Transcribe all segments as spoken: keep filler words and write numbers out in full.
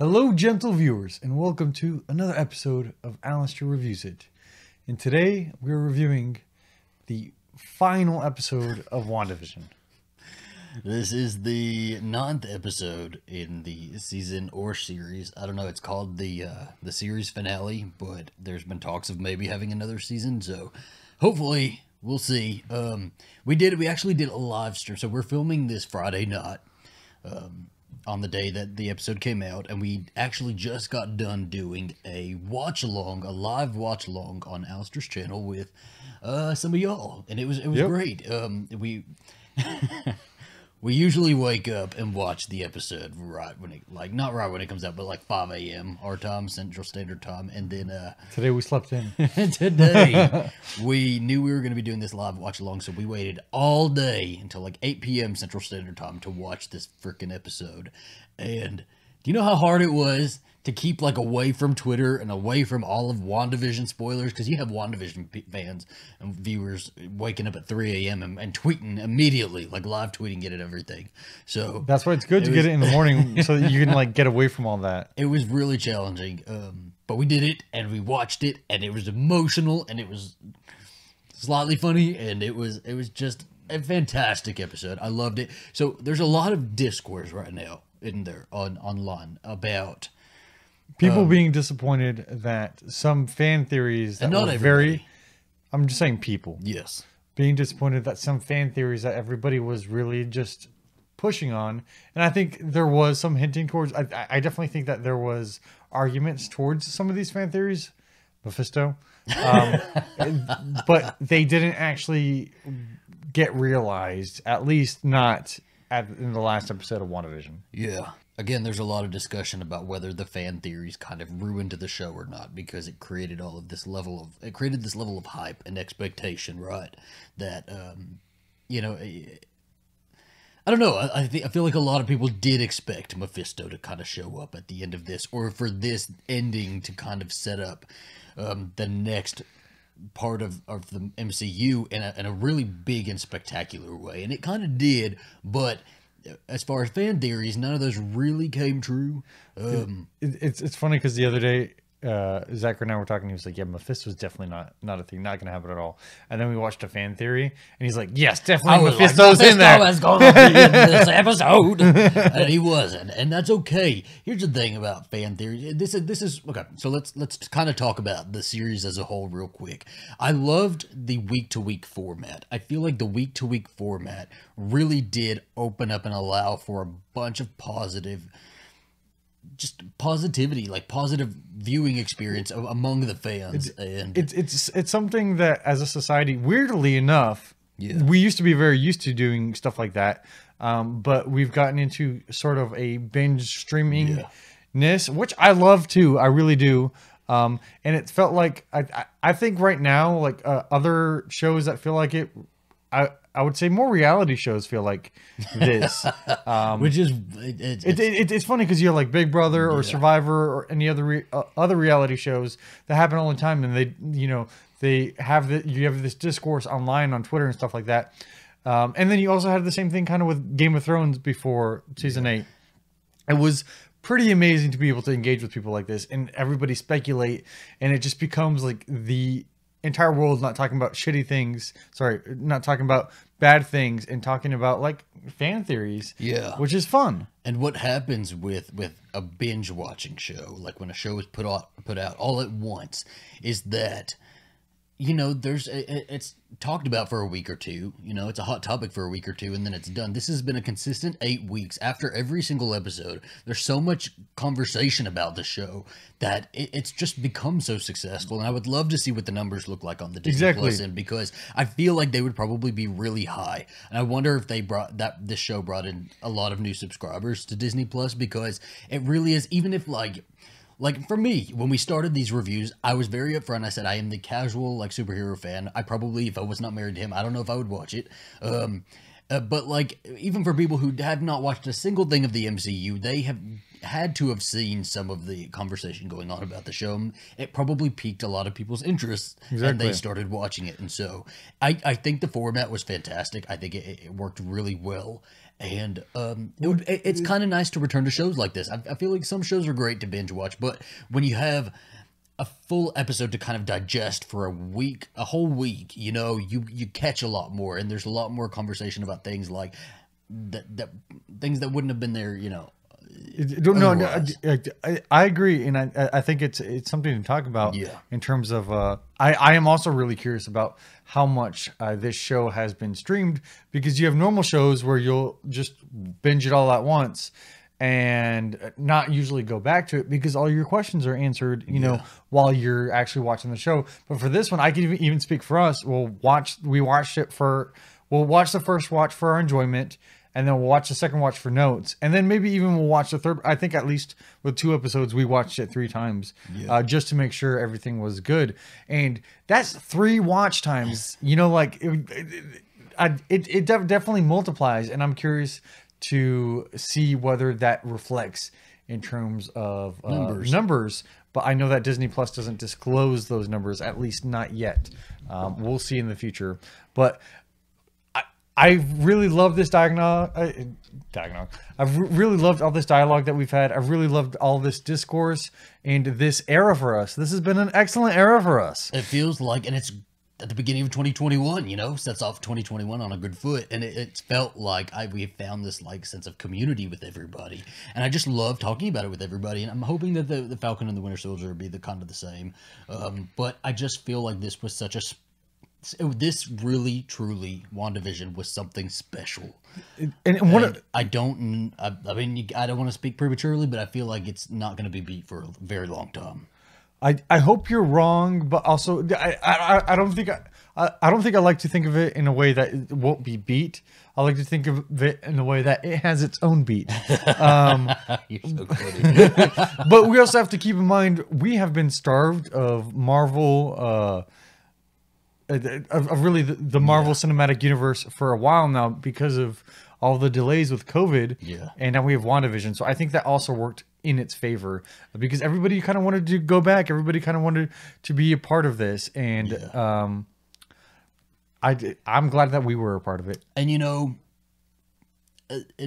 Hello gentle viewers and welcome to another episode of Alistair Reviews It. And today we're reviewing the final episode of WandaVision. This is the ninth episode in the season or series. I don't know, it's called the uh, the series finale, but there's been talks of maybe having another season, so hopefully we'll see. Um, we did, we actually did a live stream, so we're filming this Friday night. Um, on the day that the episode came out, and we actually just got done doing a watch-along, a live watch-along on Alistair's channel with uh, some of y'all, and it was it was yep. great. Um, we we usually wake up and watch the episode right when it, like, not right when it comes out, but like five A M our time, Central Standard Time, and then... Uh, today we slept in. Today, we knew we were going to be doing this live watch-along, so we waited all day until like eight P M Central Standard Time to watch this freaking episode. And do you know how hard it was to keep, like, away from Twitter and away from all of WandaVision spoilers? Because you have WandaVision fans and viewers waking up at three A M and, and tweeting immediately, like live tweeting it and everything. So that's why it's good it to was, get it in the morning so that you can, like, get away from all that. It was really challenging, um, but we did it and we watched it, and it was emotional and it was slightly funny, and it was it was just a fantastic episode. I loved it. So there's a lot of discourse right now in there on online about people um, being disappointed that some fan theories that not were everybody. very, I'm just saying people. Yes. Being disappointed that some fan theories that everybody was really just pushing on. And I think there was some hinting towards, I, I definitely think that there was arguments towards some of these fan theories. Mephisto. Um, but they didn't actually get realized, at least not at, in the last episode of WandaVision. Yeah. Again, there's a lot of discussion about whether the fan theories kind of ruined the show or not, because it created all of this level of it created this level of hype and expectation, right? That um, you know, I don't know. I I, th I feel like a lot of people did expect Mephisto to kind of show up at the end of this, or for this ending to kind of set up um, the next part of, of the M C U in a, in a really big and spectacular way, and it kind of did, but as far as fan theories, none of those really came true. Um, it, it's it's funny because the other day, uh, Zachary and I were talking. He was like, "Yeah, Mephisto's definitely not not a thing, not going to happen at all." And then we watched a fan theory, and he's like, "Yes, definitely Mephisto's like, Mephisto in there. Was going to be in this episode," and he wasn't, and that's okay. Here's the thing about fan theories. This is this is okay. So let's let's kind of talk about the series as a whole real quick. I loved the week to week format. I feel like the week to week format really did open up and allow for a bunch of positive, just positivity, like positive viewing experience among the fans. It's, and it's it's it's something that as a society, weirdly enough, yeah, we used to be very used to doing stuff like that, um, but we've gotten into sort of a binge streaming-ness, yeah, which I love too. I really do. Um, and it felt like I I think right now, like uh, other shows that feel like it, I. I would say more reality shows feel like this, um, which is it, it, it, it, it's funny because you have like Big Brother or yeah, Survivor or any other re, uh, other reality shows that happen all the time, and they you know they have the, you have this discourse online on Twitter and stuff like that, um, and then you also had the same thing kind of with Game of Thrones before season yeah. eight. It was pretty amazing to be able to engage with people like this, and everybody speculate, and it just becomes like the entire world's not talking about shitty things, sorry, not talking about bad things and talking about like fan theories, yeah, which is fun. And what happens with with a binge watching show, like when a show is put out put out all at once, is that you know there's a, it's talked about for a week or two, you know it's a hot topic for a week or two, and then it's done. This has been a consistent eight weeks. After every single episode, there's so much conversation about the show that it, it's just become so successful, and I would love to see what the numbers look like on the Disney exactly. Plus end, because I feel like they would probably be really high, and I wonder if they brought that this show brought in a lot of new subscribers to Disney Plus, because it really is, even if like Like, for me, when we started these reviews, I was very upfront. I said, I am the casual, like, superhero fan. I probably, if I was not married to him, I don't know if I would watch it. Um, Uh, but like, even for people who have not watched a single thing of the M C U, they have had to have seen some of the conversation going on about the show. It probably piqued a lot of people's interest, exactly. and they started watching it. And so I, I think the format was fantastic. I think it, it worked really well. And um, it would, it, it's kind of nice to return to shows like this. I, I feel like some shows are great to binge watch, but when you have a full episode to kind of digest for a week, a whole week, you know, you, you catch a lot more, and there's a lot more conversation about things like that, that things that wouldn't have been there, you know. No, no, I, I, I agree, and I I think it's it's something to talk about. Yeah. In terms of, uh, I I am also really curious about how much uh, this show has been streamed, because you have normal shows where you'll just binge it all at once and not usually go back to it because all your questions are answered, you know, yeah. while you're actually watching the show. But for this one, I can even speak for us. We'll watch we watched it for we'll watch the first watch for our enjoyment. And then we'll watch the second watch for notes. And then maybe even we'll watch the third. I think at least with two episodes, we watched it three times yeah. uh, just to make sure everything was good. And that's three watch times. You know, like it, it, it, it definitely multiplies. And I'm curious to see whether that reflects in terms of uh, numbers. numbers. But I know that Disney Plus doesn't disclose those numbers, at least not yet. Um, we'll see in the future. But I really love this dialogue. Uh, dialogue. I've re really loved all this dialogue that we've had. I've really loved all this discourse and this era for us. This has been an excellent era for us. It feels like, and it's at the beginning of twenty twenty-one, you know, sets off twenty twenty-one on a good foot. And it, it's felt like I, we have found this like sense of community with everybody. And I just love talking about it with everybody. And I'm hoping that the, the Falcon and the Winter Soldier will be the kind of the same. Um, but I just feel like this was such a So this really, truly, WandaVision was something special. And, and what and I don't, I, I mean, I don't want to speak prematurely, but I feel like it's not going to be beat for a very long time. I, I hope you're wrong, but also I, I, I don't think I, I, I don't think I like to think of it in a way that it won't be beat. I like to think of it in a way that it has its own beat. Um, You're so funny. But we also have to keep in mind we have been starved of Marvel. Uh, Of really the Marvel yeah. Cinematic Universe for a while now because of all the delays with COVID. Yeah. And now we have WandaVision. So I think that also worked in its favor because everybody kind of wanted to go back. Everybody kind of wanted to be a part of this. And yeah. um, I, I'm glad that we were a part of it. And, you know,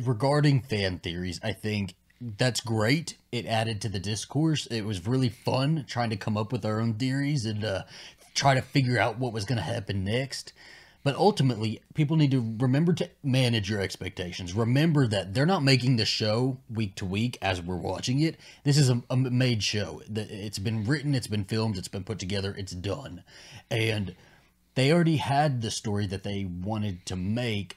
regarding fan theories, I think that's great. It added to the discourse. It was really fun trying to come up with our own theories and uh, try to figure out what was going to happen next. But ultimately, people need to remember to manage your expectations. Remember that they're not making the show week to week as we're watching it. This is a, a made show. It's been written, it's been filmed, it's been put together, it's done. And they already had the story that they wanted to make.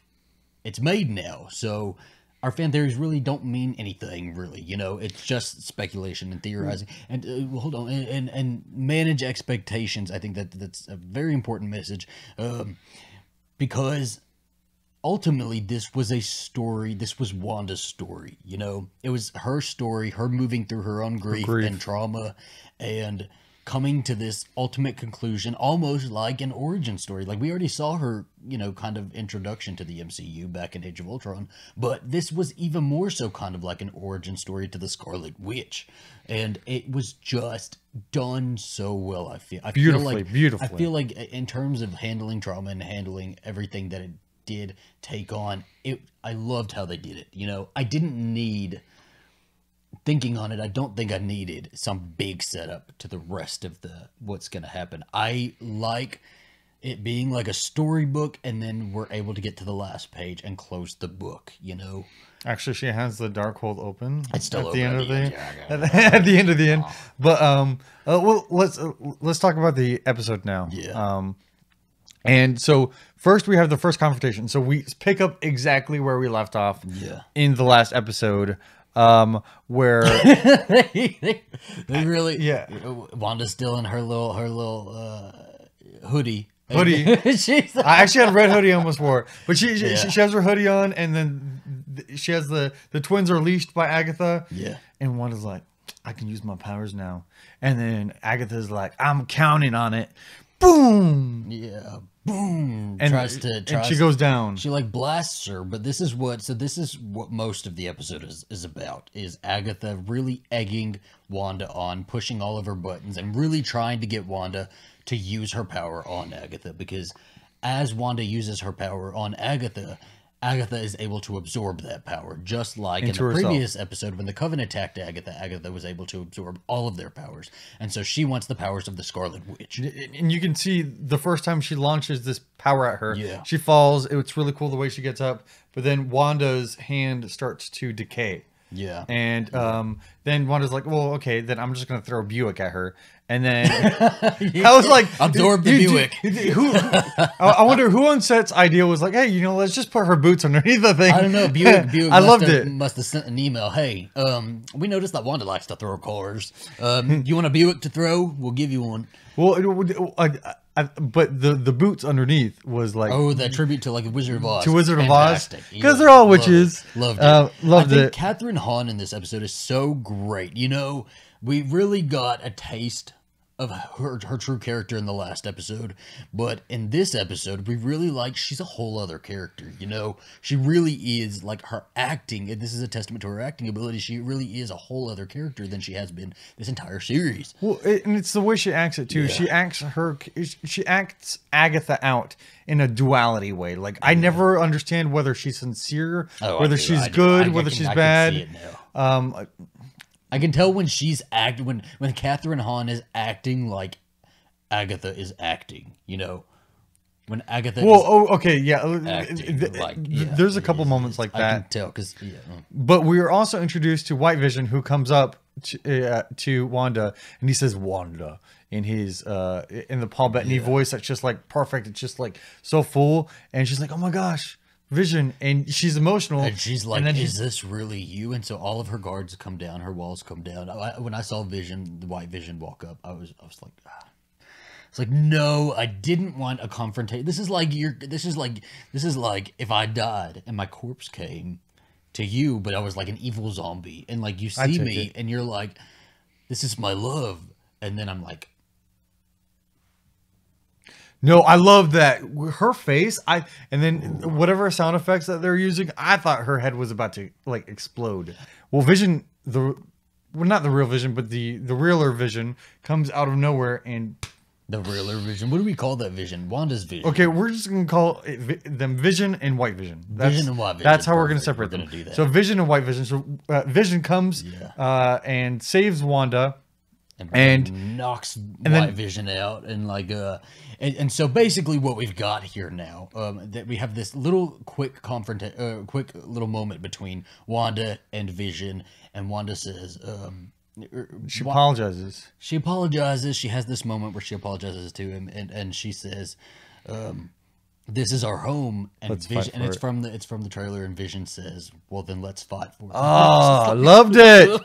It's made now. So our fan theories really don't mean anything, really. You know, it's just speculation and theorizing. And uh, well, hold on, and, and and manage expectations. I think that that's a very important message, um, because ultimately this was a story. This was Wanda's story. You know, it was her story, her moving through her own grief, her grief. and trauma, and coming to this ultimate conclusion, almost like an origin story. Like, we already saw her, you know, kind of introduction to the M C U back in Age of Ultron, but this was even more so kind of like an origin story to the Scarlet Witch. And it was just done so well, I feel. I beautifully, feel like, beautifully. I feel like in terms of handling trauma and handling everything that it did take on, it, I loved how they did it. You know, I didn't need... Thinking on it, I don't think I needed some big setup to the rest of the what's going to happen. I like it being like a storybook, and then we're able to get to the last page and close the book, you know? Actually, she has the Darkhold open. It's still at open. The end of the, the end. End. At the end of the end. But um, uh, well, let's uh, let's talk about the episode now. Yeah. Um, and so first we have the first confrontation. So we pick up exactly where we left off. Yeah. In the last episode. Um, where they, they really, yeah, Wanda's still in her little, her little, uh, hoodie. Hoodie. She's I actually had a red hoodie I almost wore, but she, yeah. she, she has her hoodie on, and then she has the, the twins are leashed by Agatha. Yeah. And Wanda's like, I can use my powers now. And then Agatha's like, I'm counting on it. Boom. Yeah. boom, and tries to, tries and she goes down. She like blasts her, but this is what, so this is what most of the episode is, is about, is Agatha really egging Wanda on, pushing all of her buttons and really trying to get Wanda to use her power on Agatha, because as Wanda uses her power on Agatha, Agatha is able to absorb that power, just like Into in the herself. previous episode when the Covenant attacked Agatha, Agatha was able to absorb all of their powers. And so she wants the powers of the Scarlet Witch. And you can see the first time she launches this power at her, yeah. she falls. It's really cool the way she gets up. But then Wanda's hand starts to decay. Yeah. And um, then Wanda's like, well, okay, then I'm just going to throw Buick at her. And then I was like, absorb the Buick. Who, I wonder who on set's idea was like, hey, you know, let's just put her boots underneath the thing. I don't know. Buick, Buick I loved have, it. Must have sent an email. Hey, um, we noticed that Wanda likes to throw cars. Um, you want a Buick to throw? We'll give you one. Well, it, I, I, but the the boots underneath was like, oh, that tribute to like Wizard of Oz. To Wizard Fantastic. of Oz, because they're all witches. Loved it. Loved it. Uh, loved I think it. Catherine Hahn in this episode is so great. You know, we really got a taste of her, her true character in the last episode, but in this episode, we really like, she's a whole other character, you know? She really is, like, her acting, and this is a testament to her acting ability, she really is a whole other character than she has been this entire series. Well, it, and it's the way she acts it, too. Yeah. She acts her, she acts Agatha out in a duality way. Like, I yeah. never understand whether she's sincere, oh, whether she's good, I, whether I can, she's I bad. Can see it now. Um, I can tell when she's act when when Catherine Hahn is acting like Agatha is acting, you know, when Agatha. Well, is oh, okay, yeah. Acting, th like, yeah there's a couple is, moments like I that. I can tell because. Yeah. But we are also introduced to White Vision, who comes up to, uh, to Wanda, and he says Wanda in his uh, in the Paul Bettany yeah. voice. That's just like perfect. It's just like so full, and she's like, "Oh my gosh." Vision, and she's emotional, and she's like, and then "Is this really you?" And so all of her guards come down, her walls come down. I, when I saw Vision, the White Vision, walk up, I was, I was like, ah. "It's like no, I didn't want a confrontation. This is like your, this is like, this is like if I died and my corpse came to you, but I was like an evil zombie, and like you see me, it. and you're like, this is my love, and then I'm like." No, I love that. Her face, I and then Ooh. whatever sound effects that they're using, I thought her head was about to like explode. Well, Vision, the well, not the real Vision, but the the realer Vision comes out of nowhere and the realer Vision. What do we call that Vision? Wanda's Vision. Okay, we're just gonna call it, them Vision and White Vision. That's, Vision and White Vision. That's how Perfect. we're gonna separate we're gonna them. Do that. So Vision and White Vision. So uh, Vision comes yeah. uh, and saves Wanda. And, and knocks and White then, Vision out, and like uh, and, and so basically what we've got here now, um, that we have this little quick confront, uh, quick little moment between Wanda and Vision, and Wanda says, um, she Wanda, apologizes. She apologizes. She has this moment where she apologizes to him, and and she says, um, "This is our home," and let's Vision, and it's it. from the it's from the trailer, and Vision says, "Well, then let's fight for it." Oh, loved it.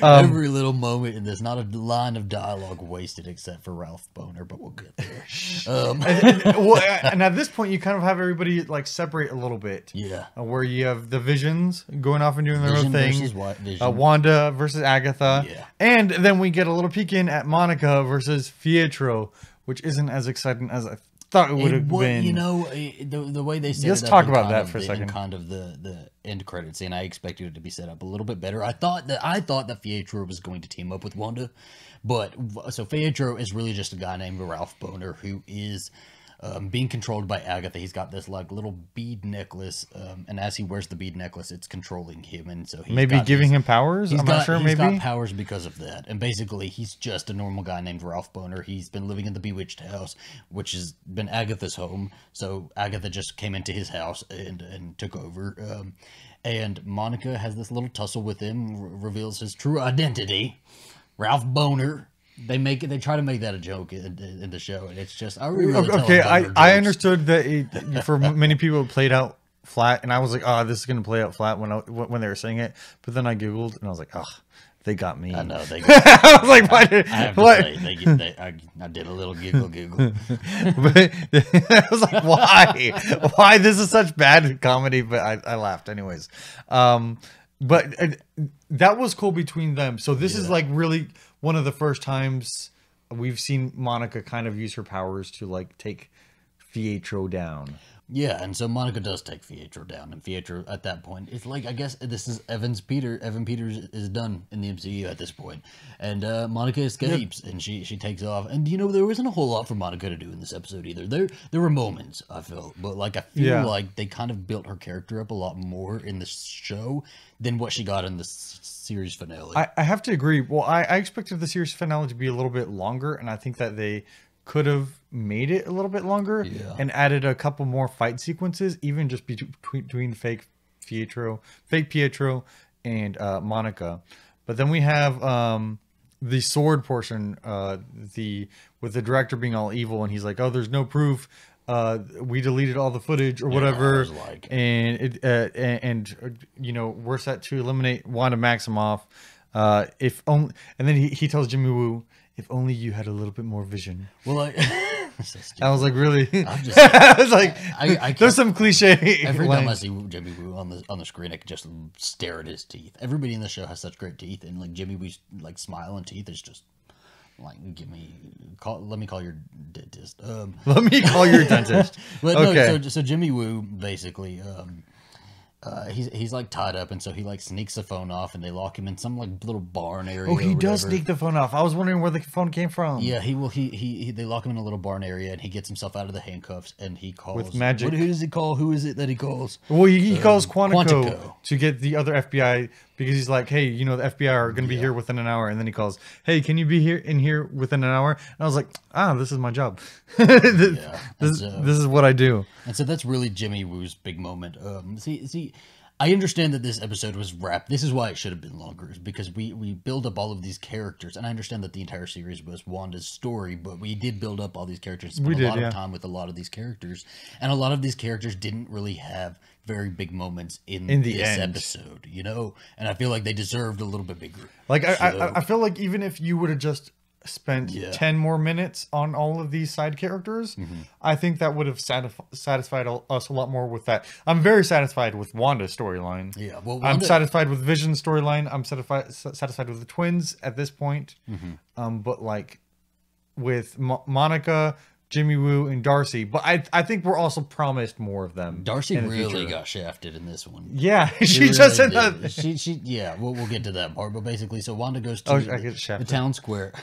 Um, Every little moment in this, not a line of dialogue wasted except for Ralph Boner, but we'll get there. Um. and, well, and at this point, you kind of have everybody like separate a little bit. Yeah. Uh, where you have the Visions going off and doing their Vision own thing. Versus what? Vision. Uh, Wanda versus Agatha. Yeah. And then we get a little peek in at Monica versus Pietro, which isn't as exciting as I thought it would have been. You know, the, the way they set Let's it up talk about that for a second. Kind of the, the end credits scene, I expected it to be set up a little bit better. I thought that I thought that Pietro was going to team up with Wanda, but so Pietro is really just a guy named Ralph Boner who is um, being controlled by Agatha. He's got this like little bead necklace, um, and as he wears the bead necklace, it's controlling him, and so he's maybe giving his, him powers. I'm got, not sure. He's maybe got powers because of that, and basically he's just a normal guy named Ralph Boner. He's been living in the Bewitched house, which has been Agatha's home. So Agatha just came into his house and and took over. Um, and Monica has this little tussle with him, re reveals his true identity, Ralph Boner. They make it. They try to make that a joke in, in the show, and it's just I really okay. I I understood that it, for many people it played out flat, and I was like, oh, this is gonna play out flat when I, when they were saying it. But then I googled, and I was like, oh, they got me. I know they. Got me. I was like, why did I, I have what? To say, they, they, I, I did a little giggle, giggle. But I was like, why? Why this is such bad comedy? But I I laughed anyways. Um, but uh, that was cool between them. So this yeah. is like really. One of the first times we've seen Monica kind of use her powers to like take Pietro down. Yeah, and so Monica does take Pietro down, and Pietro at that point, it's like, I guess this is Evan's Peter. Evan Peters is done in the M C U at this point, and uh, Monica escapes, yep. and she she takes off. And you know, there wasn't a whole lot for Monica to do in this episode either. There there were moments, I felt, but like I feel yeah. like they kind of built her character up a lot more in the show than what she got in the series finale. I, I have to agree. Well, I, I expected the series finale to be a little bit longer, and I think that they could have made it a little bit longer yeah. and added a couple more fight sequences, even just between fake Pietro, fake Pietro and uh, Monica. But then we have um, the sword portion, uh, the with the director being all evil, and he's like, "Oh, there's no proof. Uh, we deleted all the footage or whatever." Yeah, like... And it, uh, and, and you know, we're set to eliminate Wanda Maximoff. Uh, if only, and then he, he tells Jimmy Woo, "If only you had a little bit more vision." Well, I, so I was like, really? I'm just, I was like, I, I, I there's some cliche. Every time I see Jimmy Woo on the on the screen, I can just stare at his teeth. Everybody in the show has such great teeth, and like Jimmy Woo's like smile and teeth is just like, give me, call, let me call your dentist. Um, let me call your dentist. But okay. No, so, so Jimmy Woo basically. Um, Uh, he's, he's like tied up, and so he like sneaks the phone off, and they lock him in some like little barn area. Oh, he does sneak the phone off. I was wondering where the phone came from. Yeah, he will. He, he he. They lock him in a little barn area, and he gets himself out of the handcuffs, and he calls with magic. What, who does he call? Who is it that he calls? Well, he, he um, calls Quantico, Quantico to get the other F B I, because he's like, "Hey, you know, the F B I are going to be yeah. here within an hour," and then he calls, "Hey, can you be here in here within an hour?" And I was like, "Ah, this is my job. this, yeah. this, so, this is what I do." And so that's really Jimmy Woo's big moment. Um, see, see, I understand that this episode was wrapped. This is why it should have been longer, is because we we build up all of these characters, and I understand that the entire series was Wanda's story, but we did build up all these characters. Spent we did a lot yeah. of time with a lot of these characters, and a lot of these characters didn't really have very big moments in, in the this end. episode, you know, and I feel like they deserved a little bit bigger. Like so, I, I, I feel like even if you would have just spent yeah. ten more minutes on all of these side characters, mm-hmm. I think that would have satisf satisfied us a lot more with that. I'm very satisfied with Wanda's storyline. Yeah, well, Wanda... I'm satisfied with Vision's storyline. I'm satisfied satisfied with the twins at this point. Mm-hmm. Um, but like with Mo Monica, Jimmy Woo, and Darcy, but I I think we're also promised more of them. Darcy really got shafted in this one. Yeah, she, she really just said did. that. She she yeah. We'll we'll get to that part, but basically, so Wanda goes to oh, the, the town square.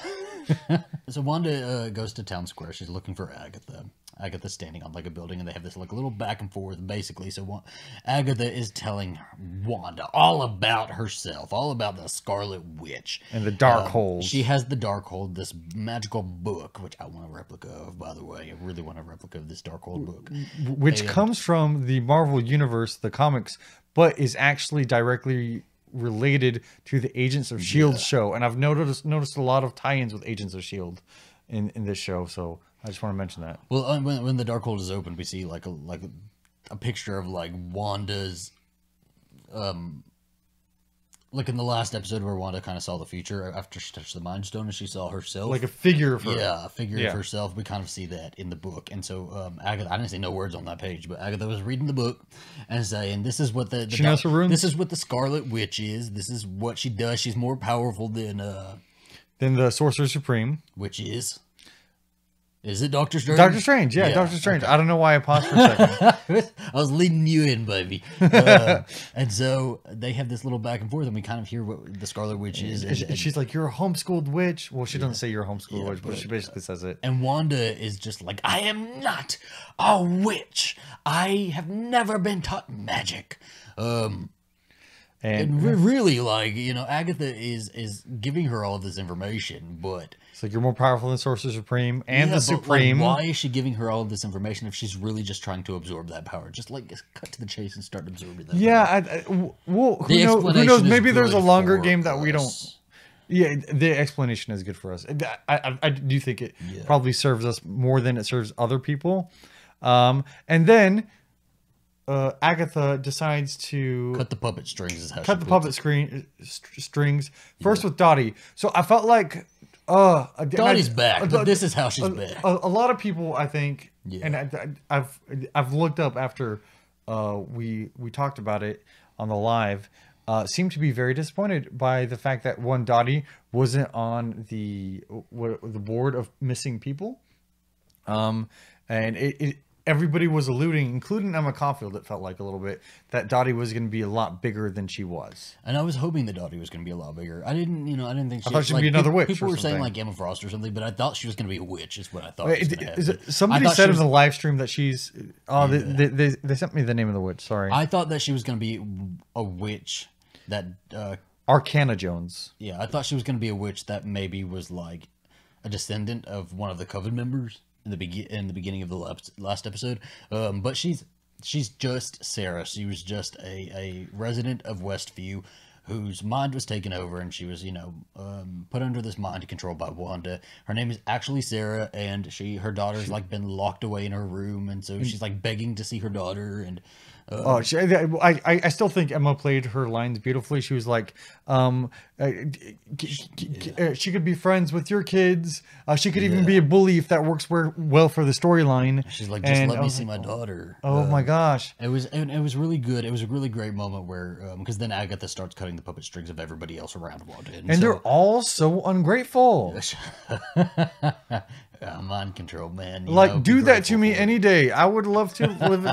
So Wanda uh, goes to town square. She's looking for Agatha. Agatha's standing on like a building, and they have this like little back and forth, basically. So Wa Agatha is telling Wanda all about herself, all about the Scarlet Witch and the Darkhold. Um, she has the Darkhold, this magical book, which I want a replica of, by the way. I really want a replica of this Darkhold book, which and, comes from the Marvel Universe, the comics, but is actually directly related to the Agents of S H I E L D yeah. show, and I've noticed noticed a lot of tie-ins with Agents of S H I E L D in in this show. So I just want to mention that. Well, when when the Darkhold is open, we see like a like a picture of like Wanda's, um, like in the last episode where Wanda kind of saw the future after she touched the Mind Stone, and she saw herself, like a figure of her. Yeah, a figure yeah. of herself. We kind of see that in the book, and so um, Agatha. I didn't see no words on that page, but Agatha was reading the book and saying, "This is what the, the she knows her room. This is what the Scarlet Witch is. This is what she does. She's more powerful than uh, than the Sorcerer Supreme, which is." Is it Doctor Strange? Doctor Strange, yeah, yeah. Doctor Strange. Okay. I don't know why I paused for a second. I was leading you in, baby. Uh, and so they have this little back and forth, and we kind of hear what the Scarlet Witch is. And, and, and, she's like, "You're a homeschooled witch." Well, she yeah. doesn't say you're a homeschooled yeah, witch, but, but she basically uh, says it. And Wanda is just like, "I am not a witch. I have never been taught magic." Um... And, and really, like, you know, Agatha is is giving her all of this information, but it's like, you're more powerful than Sorcerer Supreme and yeah, the Supreme. Like, why is she giving her all of this information if she's really just trying to absorb that power? Just like just cut to the chase and start absorbing that. Yeah, I, I, well, who, the know, who knows? Maybe there's a longer game that us. we don't. Yeah, the explanation is good for us. I I, I do think it yeah. probably serves us more than it serves other people, um, and then. Uh, Agatha decides to cut the puppet strings. Is how cut the puppet screen, st strings first yeah. with Dottie. So I felt like, uh, Dottie's I, back. Uh, but this is how she's uh, back. A, a lot of people, I think, yeah. and I, I've I've looked up after uh, we we talked about it on the live. Uh, seem to be very disappointed by the fact that one Dottie wasn't on the what, the board of missing people, um, and it. it everybody was alluding, including Emma Caulfield, it felt like a little bit, that Dottie was going to be a lot bigger than she was. And I was hoping that Dottie was going to be a lot bigger. I didn't, you know, I didn't think she I thought she'd like, be another people, witch. People were something. saying like Emma Frost or something, but I thought she was going to be a witch. Is what I thought. Wait, was it, is it, somebody said in the live stream that she's. Oh, yeah. they, they, they they sent me the name of the witch. Sorry. I thought that she was going to be a witch that. Uh, Arcana Jones. Yeah, I thought she was going to be a witch that maybe was like a descendant of one of the Coven members. In the be in the beginning of the last, last episode, um, but she's she's just Sarah. She was just a a resident of Westview, whose mind was taken over, and she was you know um, put under this mind control by Wanda. Her name is actually Sarah, and she her daughter's she, like been locked away in her room, and so she's like begging to see her daughter. And um, oh, she, I I still think Emma played her lines beautifully. She was like, um, uh, yeah. she could be friends with your kids. Uh, she could yeah. even be a bully if that works well for the storyline. She's like, just and let me see like, my daughter. Oh um, my gosh! It was it, it was really good. It was a really great moment where because um, then Agatha starts cutting the puppet strings of everybody else around Wanda. And, and so, they're all so ungrateful. Mind control, man. You like, know, do that to me any day. I would love to live.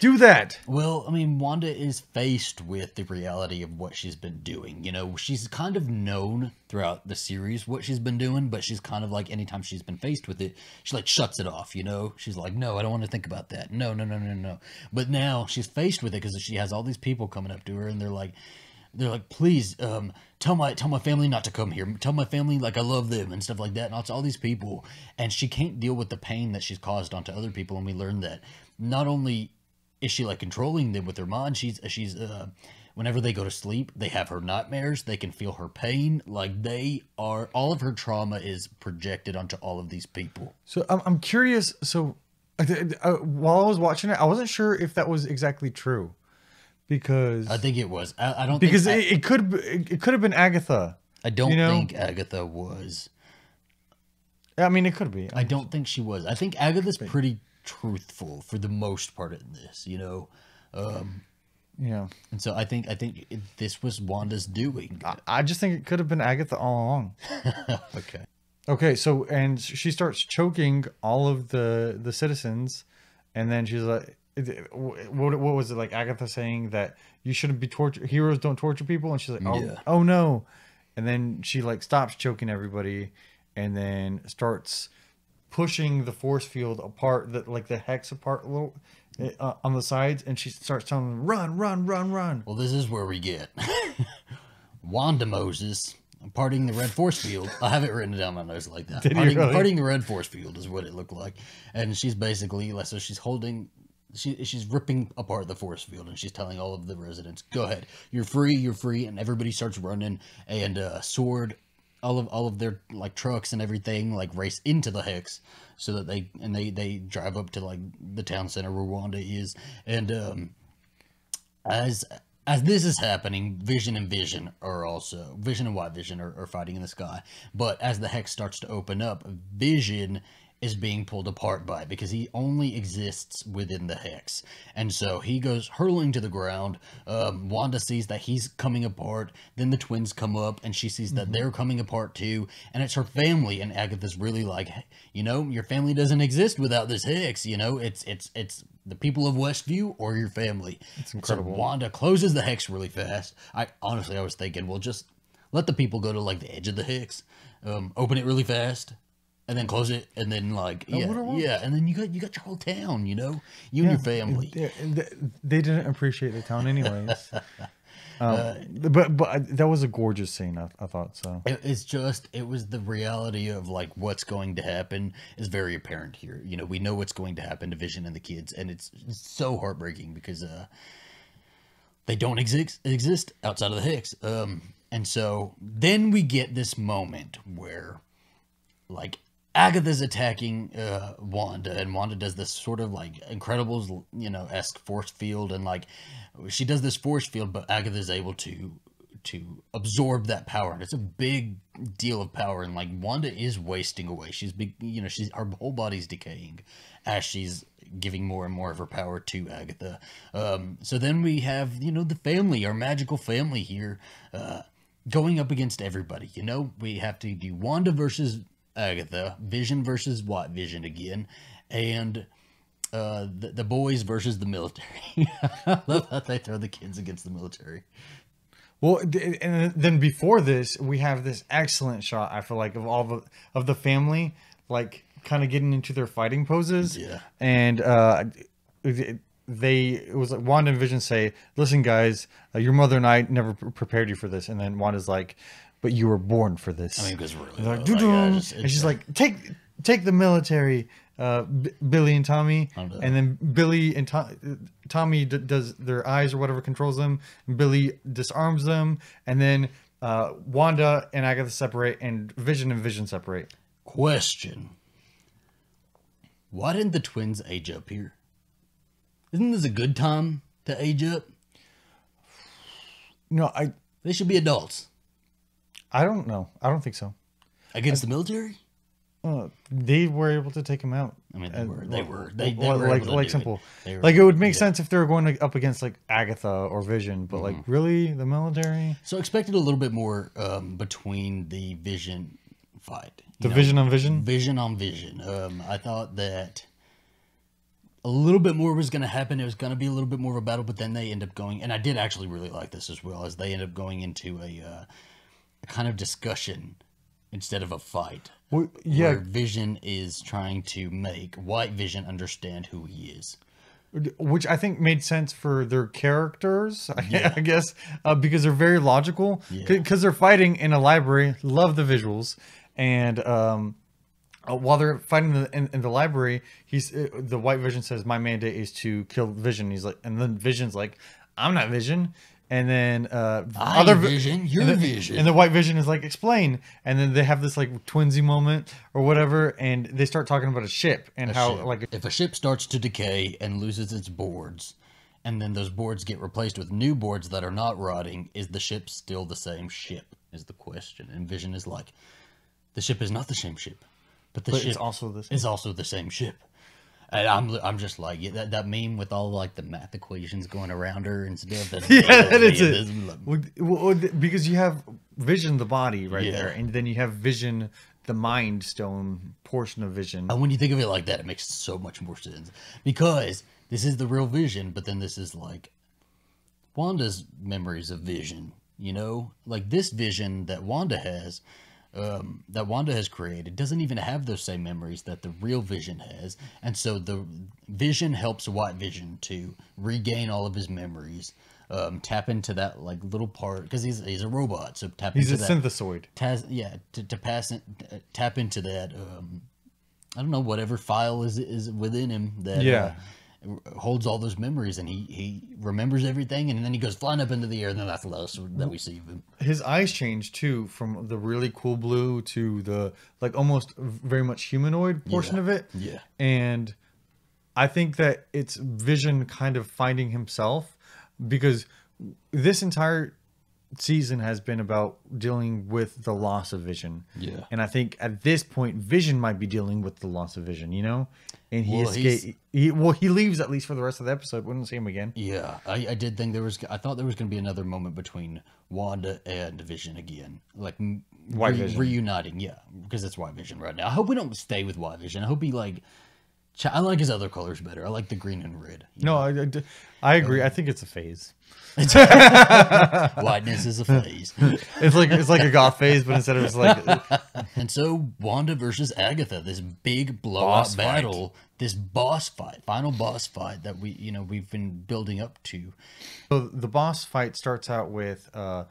Do that. Well, I mean, Wanda is faced with the reality of what she's been doing. You know, she's kind of known throughout the series what she's been doing, but she's kind of like, anytime she's been faced with it, she like shuts it off, you know? She's like, no, I don't want to think about that. No, no, no, no, no. But now she's faced with it because she has all these people coming up to her and they're like, They're like, please, um, tell my tell my family not to come here. Tell my family, like, I love them and stuff like that. And it's all these people. And she can't deal with the pain that she's caused onto other people. And we learned that not only is she, like, controlling them with her mind, she's, she's uh, whenever they go to sleep, they have her nightmares. They can feel her pain. Like, they are, all of her trauma is projected onto all of these people. So, I'm, I'm curious. So, uh, while I was watching it, I wasn't sure if that was exactly true. Because I think it was. I, I don't because think it, it could it could have been Agatha. I don't you know? think Agatha was. I mean, it could be. I, I don't think she was. I think Agatha's pretty truthful for the most part in this, you know. Um, yeah. And so I think I think it, this was Wanda's doing. I, I just think it could have been Agatha all along. Okay. Okay. So and she starts choking all of the the citizens, and then she's like. What, what was it like Agatha saying that you shouldn't be tortured, heroes don't torture people, and she's like oh, yeah. oh no, and then she like stops choking everybody and then starts pushing the force field apart, that like the hex apart a little uh, on the sides, and she starts telling them run run run run. Well, this is where we get Wanda Moses parting the red force field. I haven't written it down my nose like that. Parting, really? Parting the red force field is what it looked like, and she's basically like, so she's holding She, she's ripping apart the force field, and she's telling all of the residents, go ahead, you're free, you're free, and everybody starts running, and uh, Sword, all of all of their like trucks and everything like race into the hex, so that they, and they, they drive up to like the town center where Wanda is, and um, as as this is happening, Vision and Vision are also, Vision and White Vision are, are fighting in the sky, but as the hex starts to open up, Vision is being pulled apart by it because he only exists within the hex, and so he goes hurling to the ground. um Wanda sees that he's coming apart, then the twins come up and she sees that mm-hmm. they're coming apart too, and it's her family, and Agatha's really like, you know, your family doesn't exist without this hex, you know, it's it's it's the people of Westview or your family. It's incredible. So Wanda closes the hex really fast. I honestly I was thinking, well, just let the people go to like the edge of the hex, um open it really fast, and then close it, and then like yeah, yeah, and then you got you got your whole town, you know, you yeah, and your family. They, they, they didn't appreciate the town, anyways. um, uh, but but that was a gorgeous scene. I, I thought so. It, it's just it was the reality of like what's going to happen is very apparent here. You know, we know what's going to happen to Vision and the kids, and it's, it's so heartbreaking because uh, they don't exist exist outside of the Hicks. Um, and so then we get this moment where, like. Agatha's attacking uh, Wanda, and Wanda does this sort of like Incredibles, you know, esque force field, and like she does this force field, but Agatha's able to to absorb that power, and it's a big deal of power. And like Wanda is wasting away; she's big, you know, she's her whole body's decaying as she's giving more and more of her power to Agatha. Um, so then we have, you know, the family, our magical family here, uh, going up against everybody. You know, we have to do Wanda versus Agatha, Vision versus White Vision again, and uh, the, the boys versus the military. I love how they throw the kids against the military. Well, and then before this, we have this excellent shot, I feel like, of all the, of the family, like, kind of getting into their fighting poses. Yeah. And uh, they, it was like Wanda and Vision say, listen, guys, uh, your mother and I never prepared you for this. And then Wanda's like, but you were born for this. I mean, because really, like, like, yeah, just, and she's like, like, take take the military, uh, B Billy and Tommy, and then Billy and Tom Tommy d does their eyes or whatever controls them. And Billy disarms them, and then uh, Wanda and Agatha separate, and Vision and Vision separate. Question: why didn't the twins age up here? Isn't this a good time to age up? No, I. They should be adults. I don't know. I don't think so. Against I, the military? Uh, they were able to take him out. I mean, they were. They were. They, they like, were able to like do simple. It. Like it would make sense if they were going up against like Agatha or Vision, but mm-hmm. like really the military. So expected a little bit more um, between the Vision fight. The know? Vision on Vision. Vision on Vision. Um, I thought that a little bit more was going to happen. It was going to be a little bit more of a battle, but then they end up going. And I did actually really like this as well, as they end up going into a. Uh, kind of discussion instead of a fight. Well, yeah. Where Vision is trying to make White Vision understand who he is. Which I think made sense for their characters, yeah. I guess, uh, because they're very logical. Because yeah. they're fighting in a library. Love the visuals. And um, uh, while they're fighting in the, in, in the library, he's uh, the White Vision says, my mandate is to kill Vision. He's like, and then Vision's like, I'm not Vision. And then uh, I other Vision, your and the, Vision, and the White Vision is like explain. And then they have this like twinsy moment or whatever, and they start talking about a ship and a how ship. like if a ship starts to decay and loses its boards, and then those boards get replaced with new boards that are not rotting, is the ship still the same ship? Is the question. And Vision is like, the ship is not the same ship, but the but ship it's also the same. is also the same ship. And I'm I'm just like yeah, that that meme with all like the math equations going around her and stuff. And yeah, that is it. Well, well, because you have Vision the body right yeah. there, and then you have Vision the Mind Stone portion of Vision. And when you think of it like that, it makes so much more sense because this is the real Vision, but then this is like Wanda's memories of Vision. You know, like this Vision that Wanda has. Um, that Wanda has created doesn't even have those same memories that the real Vision has. And so the Vision helps White Vision to regain all of his memories, um, tap into that like little part because he's, he's a robot. So tap he's into that. He's a synthesoid. Tas, yeah. To, to pass it, tap into that. Um, I don't know, whatever file is, is within him that yeah. uh, holds all those memories. And he, he remembers everything. And then he goes flying up into the air. And then that's the last that we see of him. His eyes change too, from the really cool blue to the like almost very much humanoid portion yeah. of it. Yeah. And I think that it's Vision kind of finding himself, because this entire season has been about dealing with the loss of Vision. Yeah. And I think at this point, Vision might be dealing with the loss of Vision, you know? And he, well, escaped, he well, he leaves at least for the rest of the episode. We wouldn't see him again. Yeah, I, I did think there was. I thought there was going to be another moment between Wanda and Vision again, like White re Vision. reuniting. Yeah, because it's White Vision right now. I hope we don't stay with White Vision. I hope he like. I like his other colors better. I like the green and red. No, I, I, I agree. Um, I think it's a phase. Whiteness is a phase. It's like it's like a goth phase, but instead of it's like. And so Wanda versus Agatha, this big blowout battle, this boss fight, final boss fight that we you know we've been building up to. So the boss fight starts out with uh,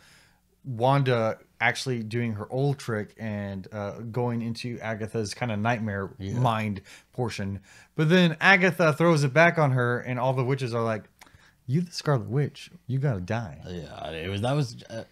Wanda actually doing her old trick and uh, going into Agatha's kind of nightmare yeah. mind portion, but then Agatha throws it back on her, and all the witches are like. You the Scarlet Witch, you gotta die. Yeah, it was that was, uh,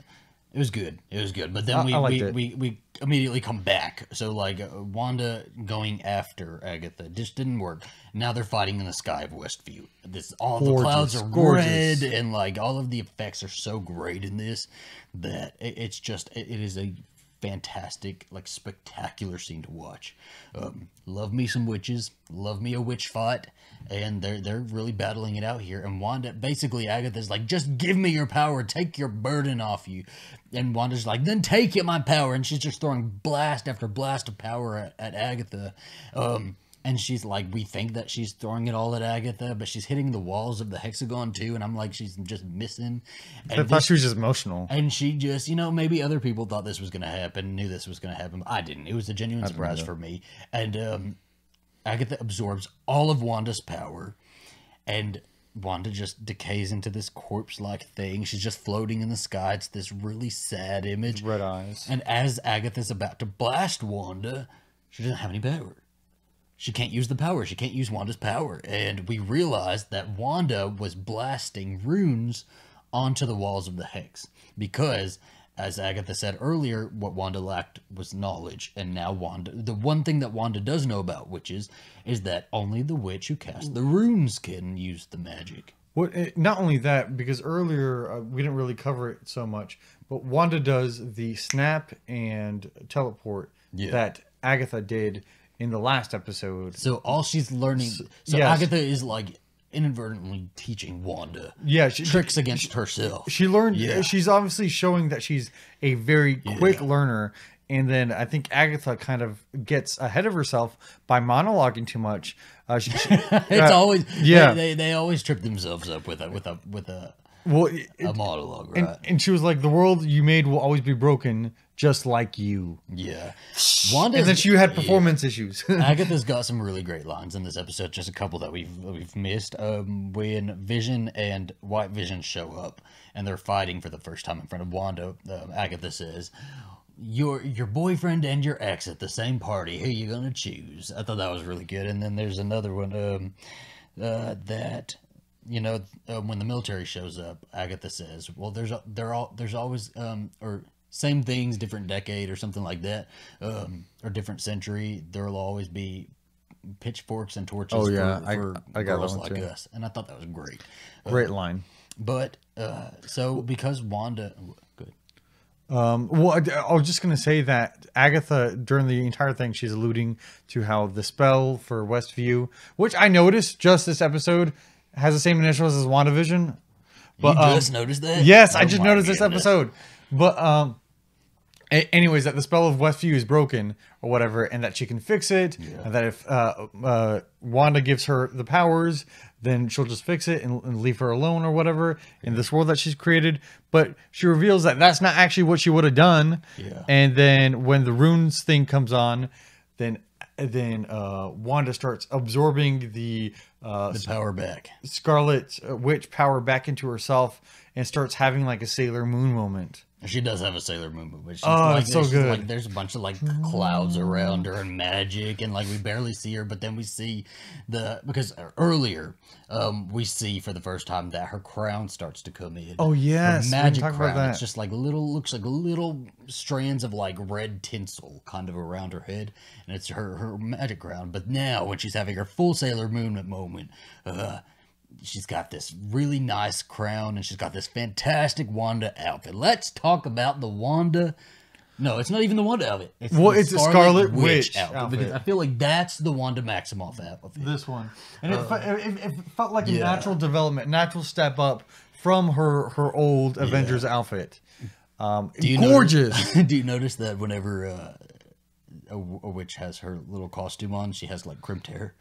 it was good. It was good. But then we we, we we immediately come back. So like uh, Wanda going after Agatha just didn't work. Now they're fighting in the sky of Westview. This all gorgeous, the clouds are gorgeous. red, and like all of the effects are so great in this that it, it's just it, it is a fantastic like spectacular scene to watch. Um, love me some witches. Love me a witch fight. And they're, they're really battling it out here. And Wanda, basically Agatha's like, just give me your power. Take your burden off you. And Wanda's like, then take it, my power. And she's just throwing blast after blast of power at, at Agatha. Um, And she's like, we think that she's throwing it all at Agatha, but she's hitting the walls of the hexagon too. And I'm like, she's just missing. And I thought this, she was just emotional. And she just, you know, maybe other people thought this was going to happen, knew this was going to happen. I didn't. It was a genuine surprise for me. And um, Agatha absorbs all of Wanda's power. And Wanda just decays into this corpse-like thing. She's just floating in the sky. It's this really sad image. Red eyes. And as Agatha's about to blast Wanda, she doesn't have any power. She can't use the power. She can't use Wanda's power. And we realized that Wanda was blasting runes onto the walls of the Hex. Because, as Agatha said earlier, what Wanda lacked was knowledge. And now Wanda... The one thing that Wanda does know about witches is that only the witch who casts the runes can use the magic. Well, not only that, because earlier uh, we didn't really cover it so much, but Wanda does the snap and teleport yeah. that Agatha did... in the last episode. So all she's learning... So yes. Agatha is like inadvertently teaching Wanda yeah, she, tricks against she, herself. She learned... Yeah. She's obviously showing that she's a very quick yeah. learner. And then I think Agatha kind of gets ahead of herself by monologuing too much. Uh, she, she, it's uh, always... Yeah. They, they, they always trip themselves up with a... With a, with a Well, it, a monologue, right? And, and she was like, the world you made will always be broken just like you. Yeah. Wanda, and then she had performance yeah. issues. Agatha's got some really great lines in this episode, just a couple that we've we've missed. Um, when Vision and White Vision show up and they're fighting for the first time in front of Wanda, um, Agatha says, your your boyfriend and your ex at the same party, who you gonna choose? I thought that was really good. And then there's another one um, uh, that... You know, uh, when the military shows up, Agatha says, well, there's a, they're all, there's always, um, or same things, different decade or something like that, um, or different century. There'll always be pitchforks and torches oh, yeah. for, for I, I got girls like too. us. And I thought that was great. Great um, line. But, uh, so because Wanda, good. Um, well, I, I was just going to say that Agatha, during the entire thing, she's alluding to how the spell for Westview, which I noticed just this episode, has the same initials as WandaVision. But, you just um, noticed that? Yes, oh I just noticed goodness. this episode. But um, anyways, that the spell of Westview is broken or whatever, and that she can fix it, yeah. and that if uh, uh, Wanda gives her the powers, then she'll just fix it and, and leave her alone or whatever yeah. in this world that she's created. But she reveals that that's not actually what she would have done. Yeah. And then when the runes thing comes on, then... then uh, Wanda starts absorbing the uh, the power back, Scarlet Witch power back into herself, and starts having like a Sailor Moon moment. She does have a Sailor Moon moment. She's oh, like, so she's good! Like, there's a bunch of like clouds around her and magic, and like we barely see her. But then we see the because earlier um, we see for the first time that her crown starts to come in. Oh yes, her magic crown. It's just like little looks like little strands of like red tinsel kind of around her head, and it's her her magic crown. But now when she's having her full Sailor Moon moment. Uh, She's got this really nice crown, and she's got this fantastic Wanda outfit. Let's talk about the Wanda... No, it's not even the Wanda outfit. It's well, the it's Scarlet, Scarlet Witch, Witch outfit, outfit. Because I feel like that's the Wanda Maximoff outfit. This one. And uh, it, it, it felt like yeah. a natural development, natural step up from her, her old Avengers yeah. outfit. Um, do you gorgeous! Notice, do you notice that whenever... Uh, A, a witch has her little costume on. She has like crimped hair.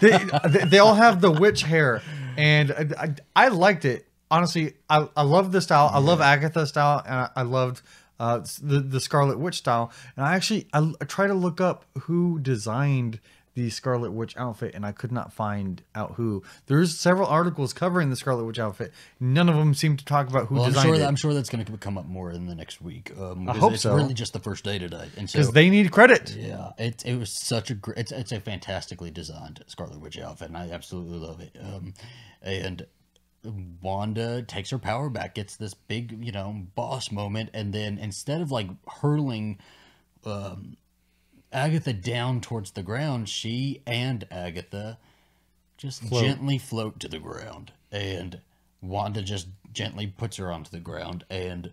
they, they, they all have the witch hair, and I, I, I liked it. Honestly, I, I love the style. I love Agatha's style, and I, I loved uh, the the Scarlet Witch style. And I actually I, I try to look up who designed the Scarlet Witch outfit, and I could not find out who. There's several articles covering the Scarlet Witch outfit. None of them seem to talk about who well, designed I'm sure it. That, I'm sure that's going to come up more in the next week. Um, I hope it's so. It's really just the first day today, and because so, they need credit. Yeah, it it was such a great. It's, it's a fantastically designed Scarlet Witch outfit, and I absolutely love it. Um, and Wanda takes her power back, gets this big, you know, boss moment, and then instead of like hurling, um. Agatha down towards the ground, she and Agatha just float. gently float to the ground, and Wanda just gently puts her onto the ground, and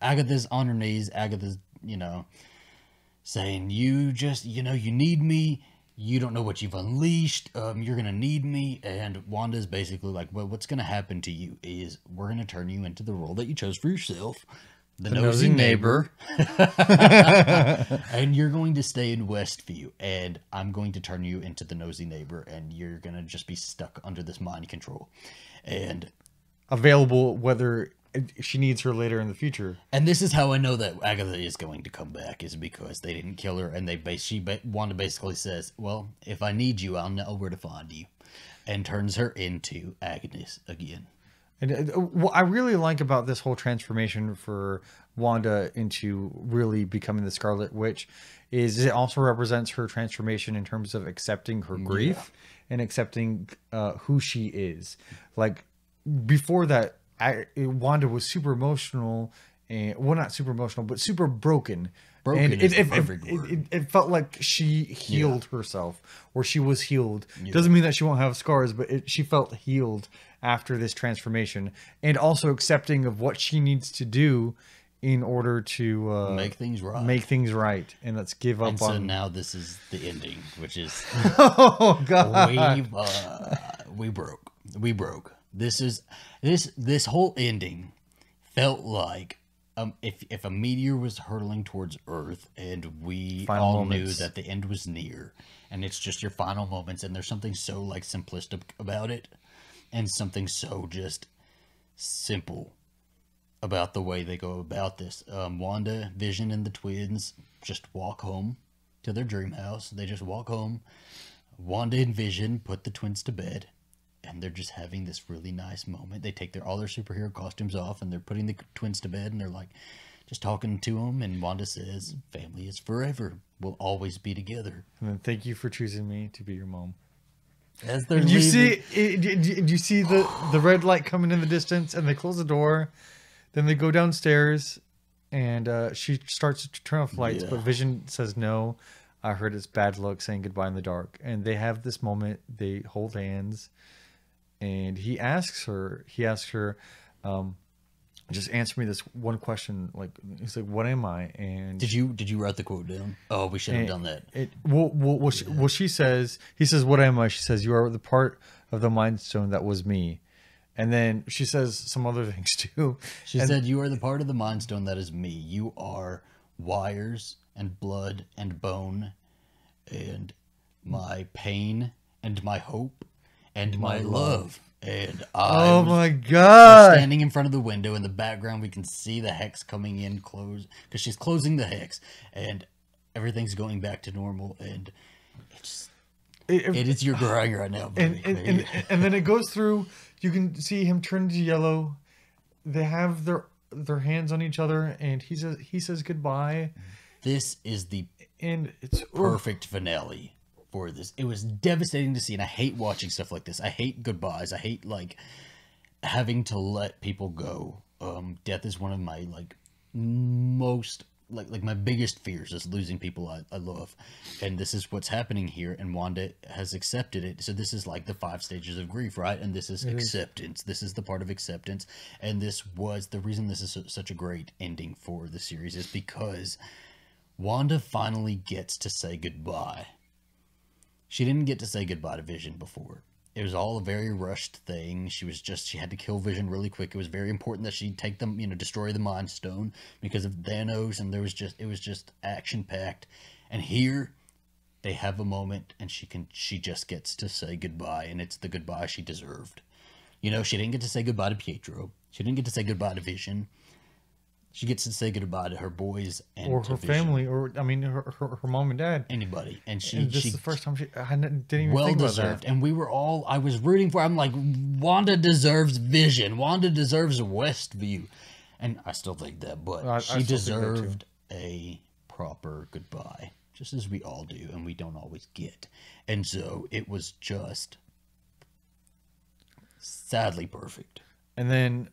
Agatha's on her knees. Agatha's, you know, saying, you just, you know, you need me. You don't know what you've unleashed. Um, you're going to need me. And Wanda's basically like, well, what's going to happen to you is we're going to turn you into the role that you chose for yourself. The, the nosy, nosy neighbor. neighbor. And you're going to stay in Westview, and I'm going to turn you into the nosy neighbor, and you're going to just be stuck under this mind control. And available whether she needs her later in the future. And this is how I know that Agatha is going to come back, is because they didn't kill her, and they bas she ba Wanda basically says, well, if I need you, I'll know where to find you, and turns her into Agnes again. And what I really like about this whole transformation for Wanda into really becoming the Scarlet Witch is it also represents her transformation in terms of accepting her grief yeah. and accepting uh, who she is. Like, before that, I, Wanda was super emotional. And, well, not super emotional, but super broken. Broken and it, it, it, it, it felt like she healed yeah. herself, or she was healed. Yeah. Doesn't mean that she won't have scars, but it, she felt healed after this transformation, and also accepting of what she needs to do in order to uh, make things right. Make things right, and let's give up and on. So now this is the ending, which is oh god, we uh, we broke, we broke. This is this this whole ending felt like. Um, if, if a meteor was hurtling towards Earth and we final all moments. knew that the end was near, and it's just your final moments, and there's something so like simplistic about it, and something so just simple about the way they go about this. Um, Wanda, Vision, and the twins just walk home to their dream house. They just walk home. Wanda and Vision put the twins to bed. And they're just having this really nice moment. They take their all their superhero costumes off, and they're putting the twins to bed, and they're like just talking to them. And Wanda says, family is forever. We'll always be together. And then, thank you for choosing me to be your mom. As they're you leaving. see, do you see the, the red light coming in the distance, and they close the door. Then they go downstairs, and uh, she starts to turn off lights, yeah. but Vision says, no, I heard it's bad luck saying goodbye in the dark. And they have this moment. They hold hands. And he asks her, he asks her, um, just answer me this one question. Like, he's like, what am I? And did you, did you write the quote down? Oh, we should have done that. It, well, well, well, yeah. she, well, she says, he says, what am I? She says, you are the part of the Mind Stone that was me. And then she says some other things too. She and, said, you are the part of the Mind Stone that is me. You are wires and blood and bone and my pain and my hope. And my, my love. love. And I Oh my god. We're standing in front of the window. In the background, we can see the hex coming in close. Because she's closing the hex. And everything's going back to normal. And it's... It, it is you're crying right now. And, and, and, and then it goes through. You can see him turn to yellow. They have their their hands on each other. And he says, he says goodbye. This is the and it's perfect oof. finale. For this, it was devastating to see, and I hate watching stuff like this. I hate goodbyes. I hate like having to let people go. Um, death is one of my like most like like my biggest fears is losing people I, I love, and this is what's happening here. And Wanda has accepted it. So this is like the five stages of grief, right? And this is mm-hmm. acceptance. This is the part of acceptance, and this was the reason this is such a great ending for the series is because Wanda finally gets to say goodbye. She didn't get to say goodbye to Vision before. It was all a very rushed thing. She was just, she had to kill Vision really quick. It was very important that she take them, you know, destroy the Mind Stone because of Thanos. And there was just, it was just action packed. And here they have a moment and she can, she just gets to say goodbye. And it's the goodbye she deserved. You know, she didn't get to say goodbye to Pietro. She didn't get to say goodbye to Vision. She gets to say goodbye to her boys and or her Vision. family, or I mean, her, her her mom and dad, anybody. And she, and this she, is the first time she I didn't even well think about deserved. That. And we were all I was rooting for. I'm like, Wanda deserves Vision. Wanda deserves Westview, and I still think that, but I, she I deserved a proper goodbye, just as we all do, and we don't always get. And so it was just sadly perfect. And then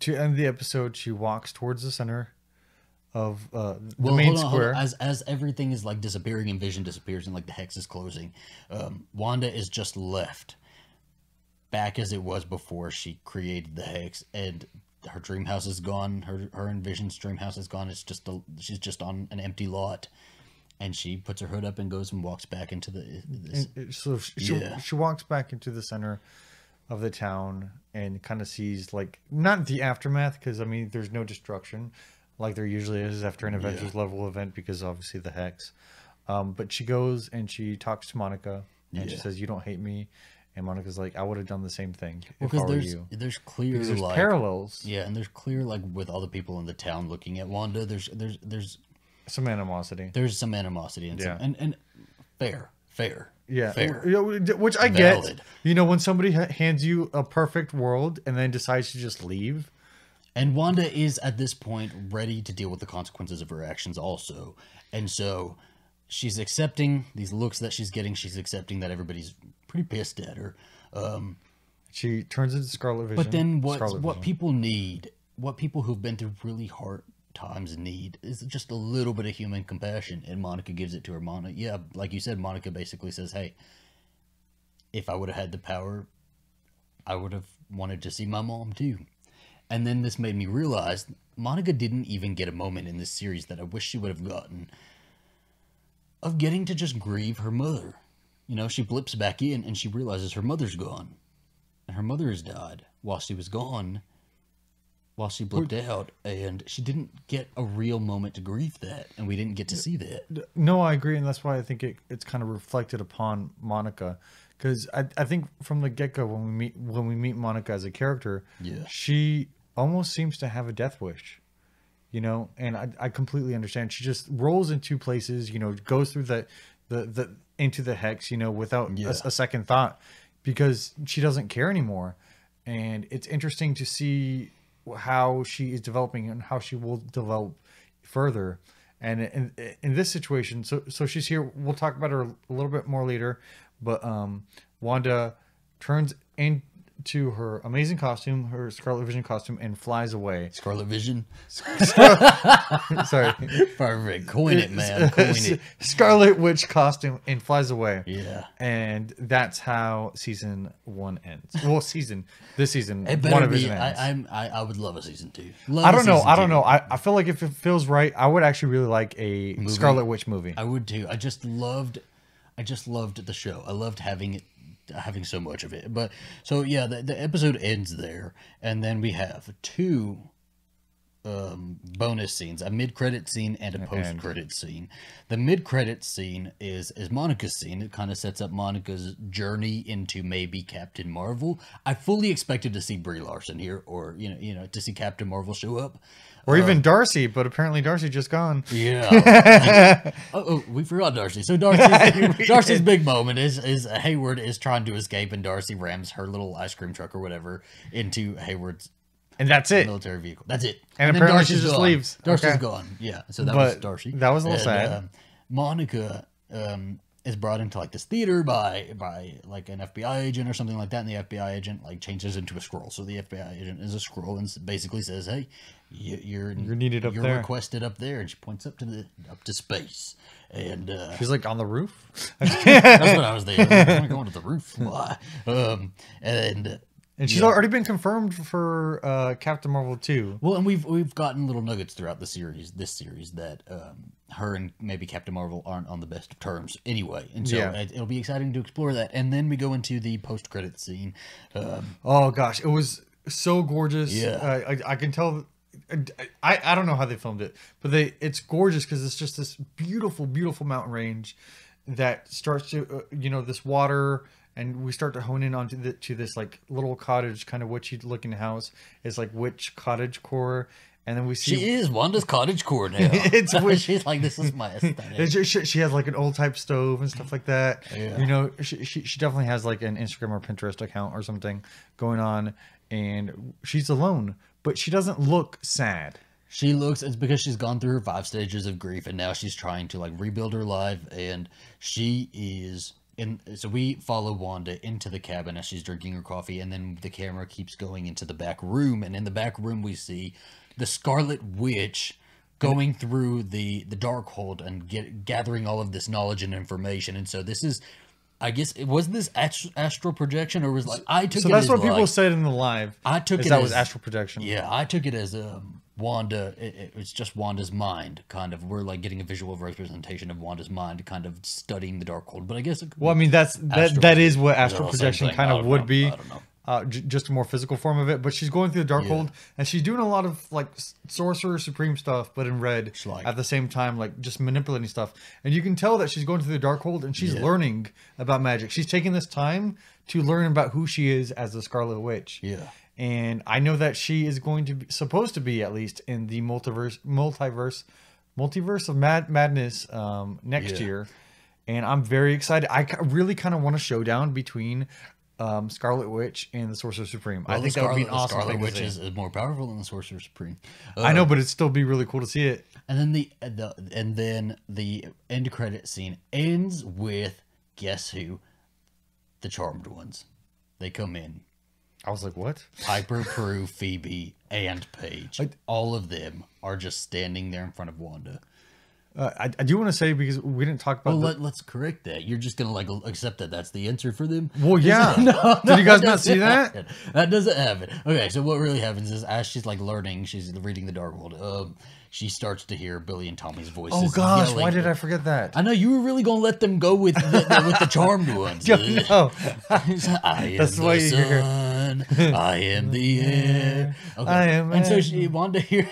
to end the episode, she walks towards the center of uh, the well, main hold on, square. Hold on. As as everything is like disappearing and Vision disappears and like the hex is closing, um, Wanda is just left back as it was before she created the hex, and her dream house is gone. Her her and Vision's dream house is gone. It's just a, she's just on an empty lot, and she puts her hood up and goes and walks back into the. This, and, so she, yeah. she she walks back into the center of the town and kind of sees like not the aftermath because I mean there's no destruction like there usually is after an Avengers yeah. level event, because obviously the hex. Um, but she goes and she talks to Monica, and yeah. she says, "You don't hate me." And Monica's like, I would have done the same thing if I were you. There's clear because there's like, parallels. Yeah, and there's clear, like, with all the people in the town looking at Wanda, there's there's there's some animosity. There's some animosity and yeah. some, and, and fair, fair, yeah, fair. Which I get. Valid. You know, when somebody hands you a perfect world and then decides to just leave. And Wanda is at this point ready to deal with the consequences of her actions, also, and so. She's accepting these looks that she's getting. She's accepting that everybody's pretty pissed at her. Um, she turns into Scarlet Vision. But then what, what people need, what people who've been through really hard times need, is just a little bit of human compassion. And Monica gives it to her. Monica, yeah, like you said, Monica basically says, hey, if I would have had the power, I would have wanted to see my mom too. And then this made me realize Monica didn't even get a moment in this series that I wish she would have gotten. Of getting to just grieve her mother. You know, she blips back in and she realizes her mother's gone. And her mother has died while she was gone, while she blipped We're, out, and she didn't get a real moment to grieve that, and we didn't get to see that. No, I agree, and that's why I think it, it's kind of reflected upon Monica, because I, I think from the get-go, when we meet when we meet Monica as a character, yeah. she almost seems to have a death wish. You know, and I, I completely understand. She just rolls in two places, you know, goes through the, the, the into the hex, you know, without yeah. a, a second thought, because she doesn't care anymore. And it's interesting to see how she is developing and how she will develop further. And in, in this situation, so, so she's here. We'll talk about her a little bit more later, but um, Wanda turns in. To her amazing costume, her Scarlet Vision costume, and flies away. Scarlet Vision? Sorry. Perfect. Coin it, man. Coin it. Scarlet Witch costume and flies away. Yeah. And that's how season one ends. Well, season. This season. It better WandaVision be. Ends. I, I'm, I, I would love a season two. Love I don't know. I don't two. know. I, I feel like if it feels right, I would actually really like a movie? Scarlet Witch movie. I would too. I just loved, I just loved the show. I loved having it. having so much of it. But so yeah, the, the episode ends there, and then we have two um bonus scenes, a mid-credit scene and a post-credit scene. The mid-credit scene is is Monica's scene. It kind of sets up Monica's journey into maybe Captain Marvel. I fully expected to see Brie Larson here, or you know you know to see Captain Marvel show up, or uh, even Darcy, but apparently Darcy just gone. Yeah. oh, oh, we forgot Darcy. So Darcy's, Darcy's big moment is is Hayward is trying to escape, and Darcy rams her little ice cream truck or whatever into Hayward's. And that's it. Military vehicle. That's it. And, and apparently she just gone. leaves. Darcy's okay. gone. Yeah. So that but was Darcy. That was a little and, sad. Uh, Monica um, is brought into like this theater by by like an F B I agent or something like that, and the F B I agent like changes into a scroll. So the F B I agent is a scroll and basically says, "Hey, you, you're you're needed up you're there. You're requested up there." And she points up to the up to space. And uh, she's like on the roof. That's what I was there. I'm like, going to the roof. Why? Um, and. And she's yeah. already been confirmed for uh, Captain Marvel two. Well, and we've we've gotten little nuggets throughout the series, this series, that um, her and maybe Captain Marvel aren't on the best of terms anyway. And so yeah. it, it'll be exciting to explore that. And then we go into the post-credits scene. Um, oh gosh, it was so gorgeous. Yeah, uh, I, I can tell. I I don't know how they filmed it, but they it's gorgeous because it's just this beautiful, beautiful mountain range that starts to uh, you know this water. And we start to hone in onto the, to this like little cottage, kind of witchy-looking house. It's like witch cottage core, and then we see she is Wanda's cottage core now. It's witch. She's like, this is my aesthetic. She, she has like an old type stove and stuff like that. Yeah. You know, she, she she definitely has like an Instagram or Pinterest account or something going on, and she's alone, but she doesn't look sad. She looks, it's because she's gone through her five stages of grief, and now she's trying to like rebuild her life, and she is. And so we follow Wanda into the cabin as she's drinking her coffee, and then the camera keeps going into the back room, and in the back room we see the Scarlet Witch going through the the Darkhold and get, gathering all of this knowledge and information. And so this is, I guess, it was this ast astral projection, or was like I took. So it that's as what like, people said in the live. I took is it that as, was astral projection. Yeah, I took it as um, Wanda. It, it, it's just Wanda's mind, kind of. We're like getting a visual representation of Wanda's mind, kind of studying the Darkhold. But I guess. It, well, I mean, that's that. That is what astral projection kind of would know, be. I don't know. uh, j just a more physical form of it. But she's going through the Darkhold, yeah. and she's doing a lot of like Sorcerer Supreme stuff, but in red. Like, at the same time, like just manipulating stuff, and you can tell that she's going through the Darkhold and she's yeah. learning about magic. She's taking this time to learn about who she is as the Scarlet Witch. Yeah. And I know that she is going to be supposed to be at least in the multiverse, multiverse, multiverse of mad madness um, next yeah. year. And I'm very excited. I really kind of want a showdown between um, Scarlet Witch and the Sorcerer Supreme. Well, I think that would be an awesome thing to see. Scarlet Witch is, is more powerful than the Sorcerer Supreme. Uh, I know, but it'd still be really cool to see it. And then the, the and then the end credit scene ends with guess who? The Charmed Ones. They come in. I was like, what? Piper, Prue, Phoebe, and Paige. I, All of them are just standing there in front of Wanda. Uh, I, I do want to say, because we didn't talk about... Well, let, let's correct that. You're just going to like accept that that's the answer for them? Well, yeah. no, no, Did you guys not see that? Happen. That doesn't happen. Okay, so what really happens is as she's like learning, she's reading the Darkhold, um, she starts to hear Billy and Tommy's voices. Oh, gosh, why did I forget that? I know, you were really going to let them go with the, with the Charmed Ones. Yo, no. I that's am why the sun. You're... I am the air. Okay. I am and air. So she Wanda hears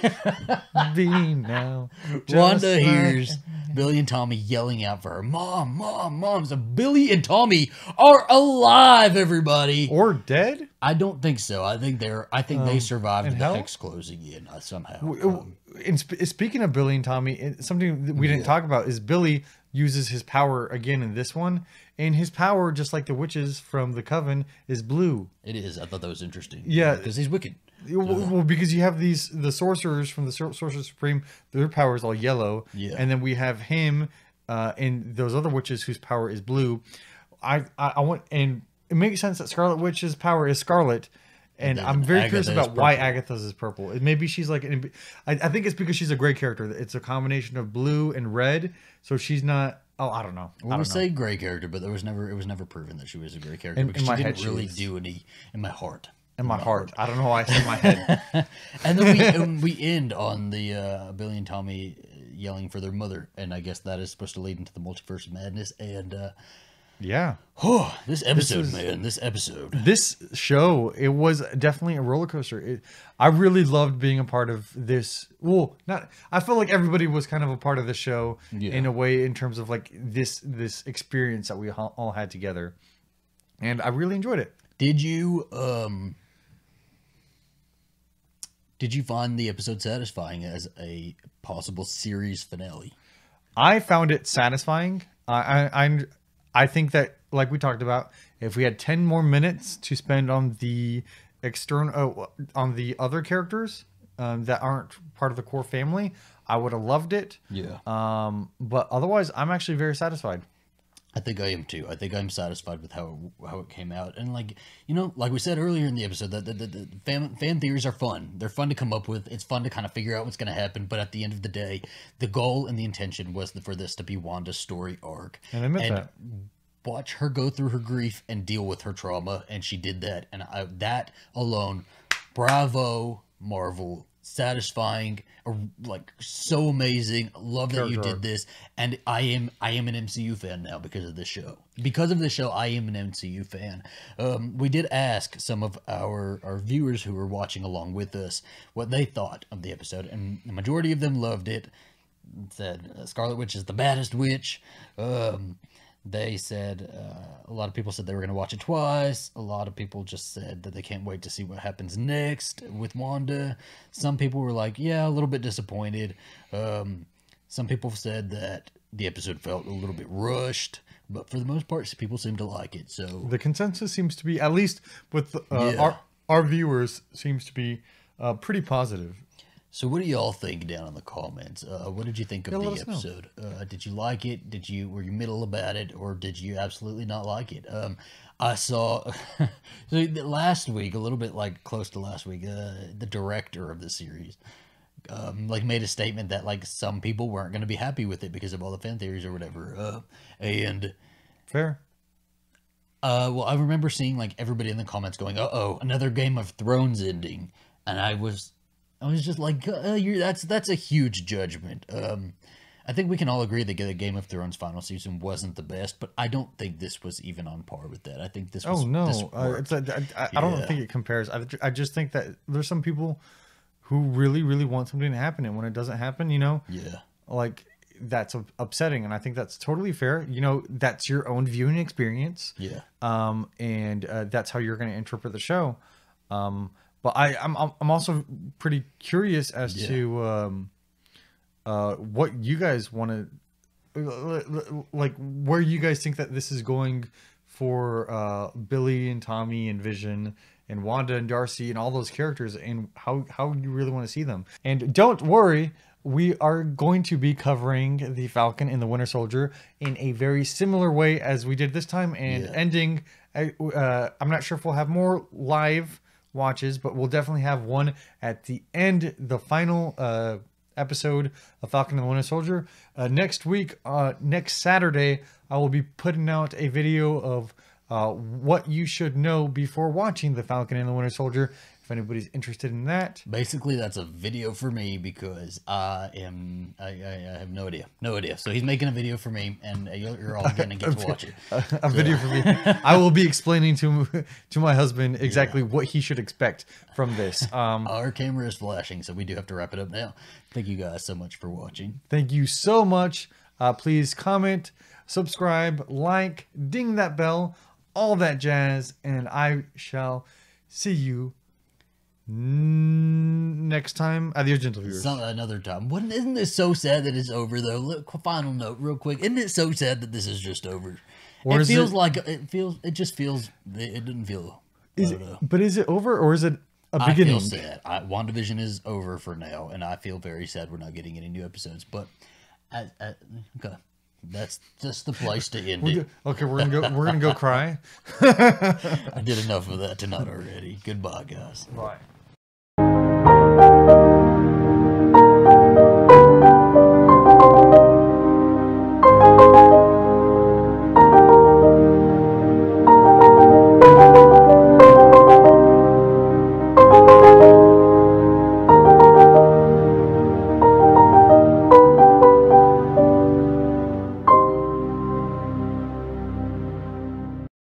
Be now. Wanda like hears Billy and Tommy yelling out for her. Mom, mom, mom. So Billy and Tommy are alive, everybody. Or dead? I don't think so. I think they're I think um, they survived the hell? Hex closing in uh, somehow. Um, and sp speaking of Billy and Tommy, something that we didn't yeah. talk about is Billy uses his power again in this one. And his power, just like the witches from the Coven, is blue. It is. I thought that was interesting. Yeah. Because he's wicked. Well, well, because you have these, the sorcerers from the Sor Sorcerer Supreme, their power is all yellow. Yeah. And then we have him uh, and those other witches whose power is blue. I, I, I want, and it makes sense that Scarlet Witch's power is scarlet. And, and I'm very Agatha curious about why Agatha's is purple. It, maybe she's like, an, I, I think it's because she's a gray character. It's a combination of blue and red. So she's not. Oh, I don't know. Well, I don't we know. say gray character, but there was never it was never proven that she was a gray character in, because in my she didn't head, really she do any in my heart. In, in my, my heart. heart, I don't know why I said my head. And then we and we end on the uh, Billy and Tommy yelling for their mother, and I guess that is supposed to lead into the multiverse of madness. And uh, yeah, oh, this episode, this is, man, this episode, this show, it was definitely a roller coaster. It, I really loved being a part of this. Well, not. I felt like everybody was kind of a part of the show yeah. in a way, in terms of like this this experience that we all had together, and I really enjoyed it. Did you um? Did you find the episode satisfying as a possible series finale? I found it satisfying. I I. I I think that, like we talked about, if we had ten more minutes to spend on the external, oh, on the other characters um, that aren't part of the core family, I would have loved it. Yeah. Um, but otherwise, I'm actually very satisfied. I think I am too. I think I'm satisfied with how it, how it came out, and like you know, like we said earlier in the episode, that the, the, the fan, fan theories are fun. They're fun to come up with. It's fun to kind of figure out what's going to happen. But at the end of the day, the goal and the intention was for this to be Wanda's story arc, and I meant that. Watch her go through her grief and deal with her trauma, and she did that. And I, that alone, bravo, Marvel. Satisfying, like so amazing. Love that you did this, and I am I am an M C U fan now because of this show. Because of this show, I am an M C U fan. Um, we did ask some of our our viewers who were watching along with us what they thought of the episode, and the majority of them loved it. Said Scarlet Witch is the baddest witch. Um, They said, uh, a lot of people said they were going to watch it twice. A lot of people just said that they can't wait to see what happens next with Wanda. Some people were like, yeah, a little bit disappointed. Um, some people said that the episode felt a little bit rushed. But for the most part, people seem to like it. So the consensus seems to be, at least with uh, yeah. our, our viewers, seems to be uh, pretty positive. So what do y'all think down in the comments? Uh, what did you think of yeah, the episode? Uh, did you like it? Did you were you middle about it, or did you absolutely not like it? Um, I saw so last week, a little bit like close to last week, uh, the director of the series um, like made a statement that like some people weren't going to be happy with it because of all the fan theories or whatever. Uh, and fair. Uh, well, I remember seeing like everybody in the comments going, "Uh oh, another Game of Thrones ending," and I was. I was just like, uh, you're, that's that's a huge judgment. Um, I think we can all agree that the Game of Thrones final season wasn't the best, but I don't think this was even on par with that. I think this was... Oh, no. This uh, it's a, I, I, yeah. I don't think it compares. I, I just think that there's some people who really, really want something to happen, and when it doesn't happen, you know? Yeah. Like, that's upsetting, and I think that's totally fair. You know, that's your own viewing experience. Yeah. Um, and uh, that's how you're going to interpret the show. Um, but I, I'm, I'm also pretty curious as yeah. to... Um, Uh, what you guys want to, like, where you guys think that this is going for uh, Billy and Tommy and Vision and Wanda and Darcy and all those characters, and how, how you really want to see them. And don't worry, we are going to be covering the Falcon and the Winter Soldier in a very similar way as we did this time, and yeah. ending, uh, I'm not sure if we'll have more live watches, but we'll definitely have one at the end, the final uh episode of Falcon and the Winter Soldier. Uh, next week, uh, next Saturday, I will be putting out a video of uh, what you should know before watching the Falcon and the Winter Soldier, if anybody's interested in that. Basically, that's a video for me because I am, I, I, I have no idea. No idea. So he's making a video for me, and you're all going to get to watch it. A, a so. video for me. I will be explaining to to my husband exactly yeah. what he should expect from this. Um, Our camera is flashing, so we do have to wrap it up now. Thank you guys so much for watching. Thank you so much. Uh, please comment, subscribe, like, ding that bell, all that jazz, and I shall see you next time. Adios, gentle viewers. Some, another time. What, isn't this so sad that it's over, though? Look, final note real quick. Isn't it so sad that this is just over? Or it feels it, like it feels it just feels it didn't feel is it, but is it over, or is it a beginning? I feel sad. I, WandaVision is over for now, and I feel very sad we're not getting any new episodes, but I, I, okay that's just the place to end it. Okay, we're gonna go. We're gonna go cry. I did enough of that tonight already. Goodbye, guys. Bye.